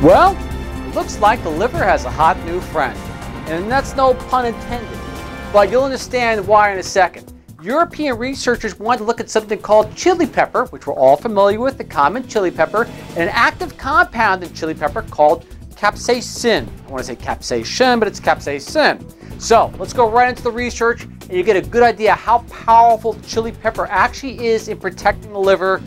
Well, it looks like the liver has a hot new friend, and that's no pun intended, but you'll understand why in a second. European researchers wanted to look at something called chili pepper, which we're all familiar with, the common chili pepper, and an active compound in chili pepper called capsaicin. I want to say capsaicin, but it's capsaicin. So let's go right into the research and you get a good idea how powerful chili pepper actually is in protecting the liver,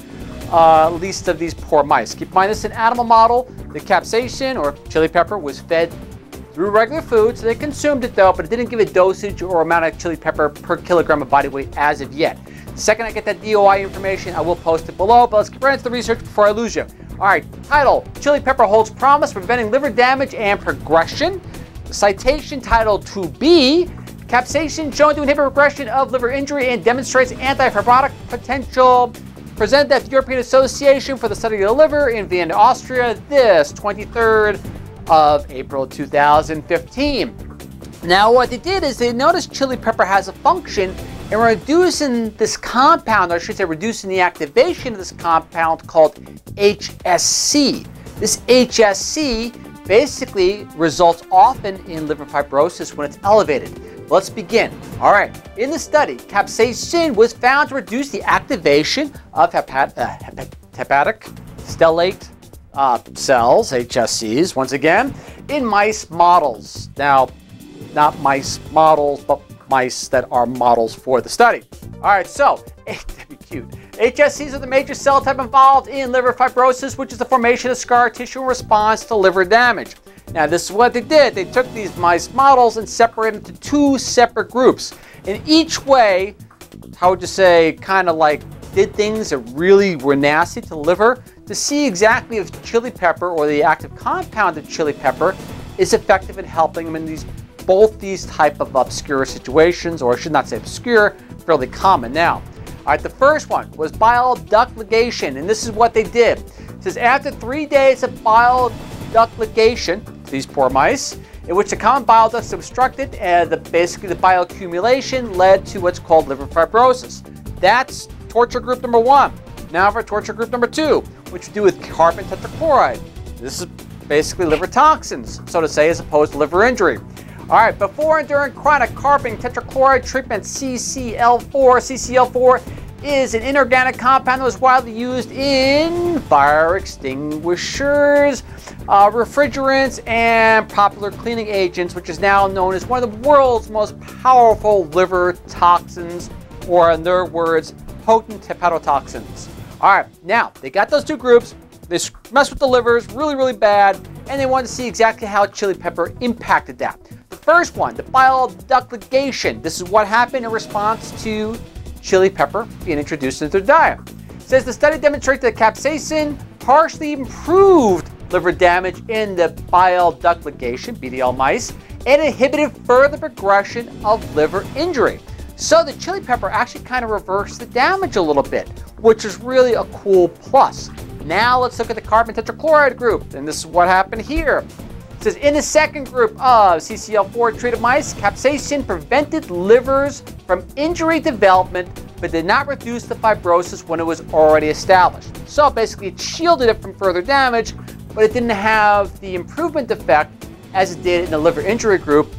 at least of these poor mice. Keep in mind, this is an animal model. The capsaicin or chili pepper was fed through regular food, so they consumed it though, but it didn't give a dosage or amount of chili pepper per kilogram of body weight as of yet. The second I get that DOI information, I will post it below, but let's get right into the research before I lose you. All right, title, Chili Pepper Holds Promise, Preventing Liver Damage and Progression. The citation title 2B, capsaicin shown to inhibit progression of liver injury and demonstrates anti-fibrotic potential. Presented at the European Association for the Study of the Liver in Vienna, Austria, this 23rd of April 2015. Now what they did is they noticed chili pepper has a function in reducing this compound, or I should say reducing the activation of this compound called HSC. This HSC basically results often in liver fibrosis when it's elevated. Let's begin. All right, in the study, capsaicin was found to reduce the activation of hepatic stellate cells, HSCs, once again, in mice models. Now, not mice models, but mice that are models for the study. All right, so, that'd be cute. HSCs are the major cell type involved in liver fibrosis, which is the formation of scar tissue in response to liver damage. Now, this is what they did. They took these mice models and separated them into two separate groups. In each way, how would you say, kind of like did things that really were nasty to the liver to see exactly if chili pepper or the active compound of chili pepper is effective in helping them in both these type of obscure situations, or I should not say obscure, fairly common now. All right, the first one was bile duct ligation, and this is what they did. It says after 3 days of bile duct ligation, these poor mice, in which the common bile ducts obstructed and basically the bioaccumulation led to what's called liver fibrosis. That's torture group number one. Now for torture group number two, which we do with carbon tetrachloride. This is basically liver toxins, so to say, as opposed to liver injury. All right, before and during chronic carbon tetrachloride treatment, CCl4 is an inorganic compound that was widely used in fire extinguishers, refrigerants, and popular cleaning agents, which is now known as one of the world's most powerful liver toxins, or in their words, potent hepatotoxins. All right, now they got those two groups. They messed with the livers really, really bad, and they wanted to see exactly how chili pepper impacted that. The first one, the bile duct ligation. This is what happened in response to chili pepper being introduced into their diet. It says the study demonstrated that capsaicin partially improved liver damage in the bile duct ligation, BDL mice, and inhibited further progression of liver injury. So the chili pepper actually kind of reversed the damage a little bit, which is really a cool plus. Now let's look at the carbon tetrachloride group, and this is what happened here. It says in the second group of CCl4 treated mice, capsaicin prevented livers from injury development, but did not reduce the fibrosis when it was already established. So basically it shielded it from further damage, but it didn't have the improvement effect as it did in the liver injury group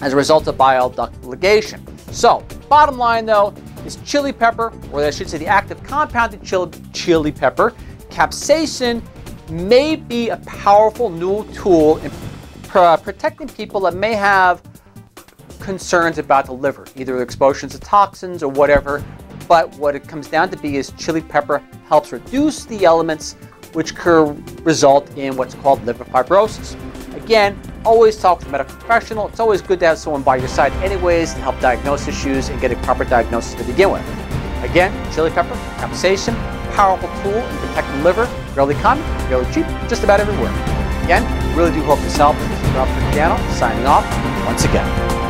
as a result of bile duct ligation. So bottom line though, is chili pepper, or I should say the active compound of chili pepper, capsaicin, may be a powerful new tool in protecting people that may have concerns about the liver, either exposures to toxins or whatever. But what it comes down to be is chili pepper helps reduce the elements which could result in what's called liver fibrosis. Again, always talk to a medical professional. It's always good to have someone by your side anyways to help diagnose issues and get a proper diagnosis to begin with. Again, chili pepper, capsaicin, powerful tool in protecting the liver, fairly common, fairly cheap, just about everywhere. Again, really do hope this helps. This is Ralph Turchiano signing off once again.